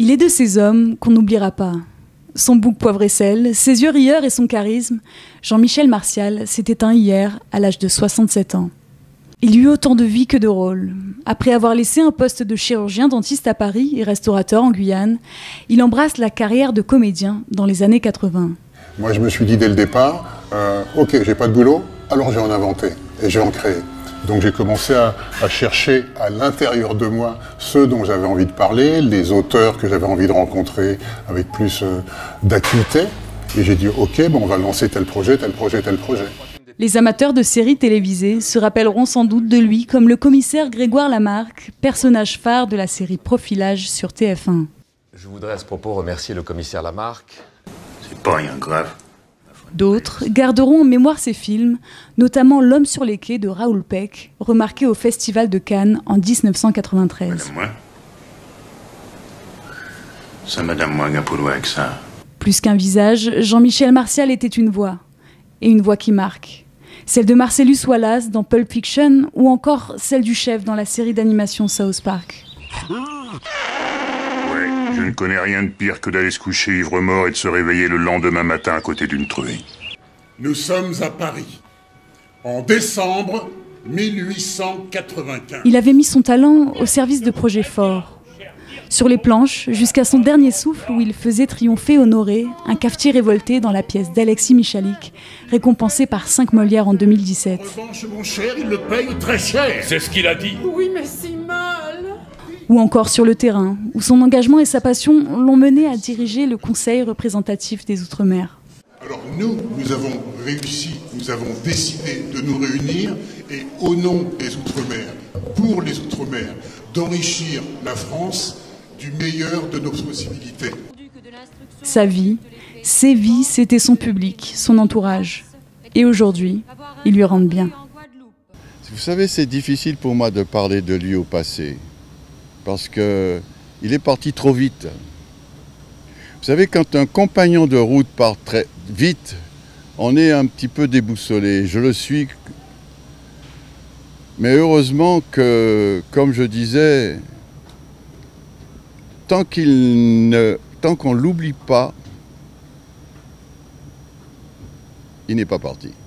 Il est de ces hommes qu'on n'oubliera pas. Son bouc poivre et sel, ses yeux rieurs et son charisme, Jean-Michel Martial s'est éteint hier à l'âge de 67 ans. Il eut autant de vie que de rôle. Après avoir laissé un poste de chirurgien dentiste à Paris et restaurateur en Guyane, il embrasse la carrière de comédien dans les années 80. Moi je me suis dit dès le départ, ok, j'ai pas de boulot, alors j'ai en inventé et j'ai en créé. Donc j'ai commencé à chercher à l'intérieur de moi ceux dont j'avais envie de parler, les auteurs que j'avais envie de rencontrer avec plus d'acuité. Et j'ai dit ok, bon, on va lancer tel projet, tel projet, tel projet. Les amateurs de séries télévisées se rappelleront sans doute de lui comme le commissaire Grégoire Lamarck, personnage phare de la série Profilage sur TF1. Je voudrais à ce propos remercier le commissaire Lamarck. C'est pas rien grave. D'autres garderont en mémoire ces films, notamment L'Homme sur les Quais de Raoul Peck, remarqué au Festival de Cannes en 1993. Madame moi. Ça, madame moi, avec ça. Plus qu'un visage, Jean-Michel Martial était une voix, et une voix qui marque. Celle de Marcellus Wallace dans Pulp Fiction ou encore celle du chef dans la série d'animation South Park. Ouais, je ne connais rien de pire que d'aller se coucher ivre-mort et de se réveiller le lendemain matin à côté d'une truie. Nous sommes à Paris, en décembre 1895. Il avait mis son talent au service de projets forts. Sur les planches, jusqu'à son dernier souffle où il faisait triompher Honoré, un cafetier révolté dans la pièce d'Alexis Michalik, récompensé par 5 Molières en 2017. En revanche, mon cher, il le paye très cher. C'est ce qu'il a dit. Oui, mais si mal. Ou encore sur le terrain, où son engagement et sa passion l'ont mené à diriger le Conseil représentatif des Outre-mer. Alors nous avons réussi, nous avons décidé de nous réunir et au nom des Outre-mer, pour les Outre-mer, d'enrichir la France du meilleur de nos possibilités. Sa vie, ses vies, c'était son public, son entourage. Et aujourd'hui, ils lui rendent bien. Vous savez, c'est difficile pour moi de parler de lui au passé, parce qu'il est parti trop vite. Vous savez, quand un compagnon de route part très vite, on est un petit peu déboussolé. Je le suis. Mais heureusement que, comme je disais, tant qu'on ne l'oublie pas, il n'est pas parti.